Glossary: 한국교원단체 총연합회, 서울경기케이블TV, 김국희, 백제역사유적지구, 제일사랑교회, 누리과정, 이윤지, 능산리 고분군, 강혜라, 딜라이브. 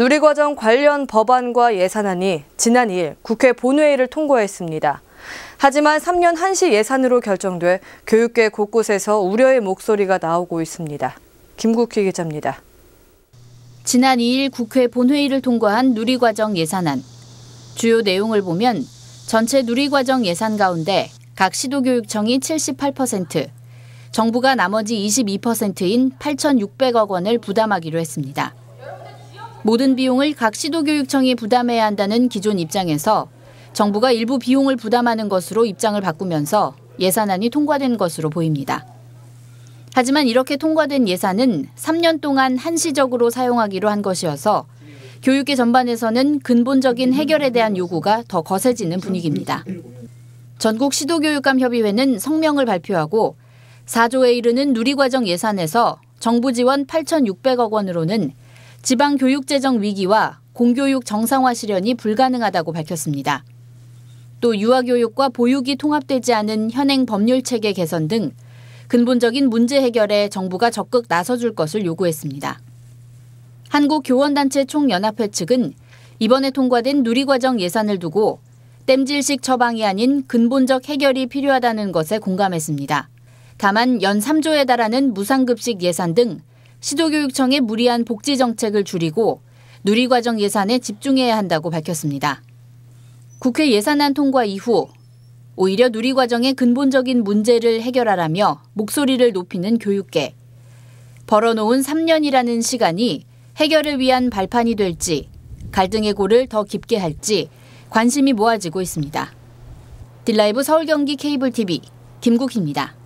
누리과정 관련 법안과 예산안이 지난 2일 국회 본회의를 통과했습니다. 하지만 3년 한시 예산으로 결정돼 교육계 곳곳에서 우려의 목소리가 나오고 있습니다. 김국희 기자입니다. 지난 2일 국회 본회의를 통과한 누리과정 예산안. 주요 내용을 보면 전체 누리과정 예산 가운데 각 시도교육청이 78%, 정부가 나머지 22%인 8,600억 원을 부담하기로 했습니다. 모든 비용을 각 시도교육청이 부담해야 한다는 기존 입장에서 정부가 일부 비용을 부담하는 것으로 입장을 바꾸면서 예산안이 통과된 것으로 보입니다. 하지만 이렇게 통과된 예산은 3년 동안 한시적으로 사용하기로 한 것이어서 교육계 전반에서는 근본적인 해결에 대한 요구가 더 거세지는 분위기입니다. 전국시도교육감협의회는 성명을 발표하고 4조에 이르는 누리과정 예산에서 정부 지원 8,600억 원으로는 지방교육재정 위기와 공교육 정상화 실현이 불가능하다고 밝혔습니다. 또 유아교육과 보육이 통합되지 않은 현행 법률 체계 개선 등 근본적인 문제 해결에 정부가 적극 나서줄 것을 요구했습니다. 한국교원단체 총연합회 측은 이번에 통과된 누리과정 예산을 두고 땜질식 처방이 아닌 근본적 해결이 필요하다는 것에 공감했습니다. 다만 연 3조에 달하는 무상급식 예산 등 시도교육청의 무리한 복지 정책을 줄이고 누리과정 예산에 집중해야 한다고 밝혔습니다. 국회 예산안 통과 이후 오히려 누리과정의 근본적인 문제를 해결하라며 목소리를 높이는 교육계. 벌어놓은 3년이라는 시간이 해결을 위한 발판이 될지, 갈등의 골을 더 깊게 할지 관심이 모아지고 있습니다. 딜라이브 서울경기케이블TV 김국희입니다.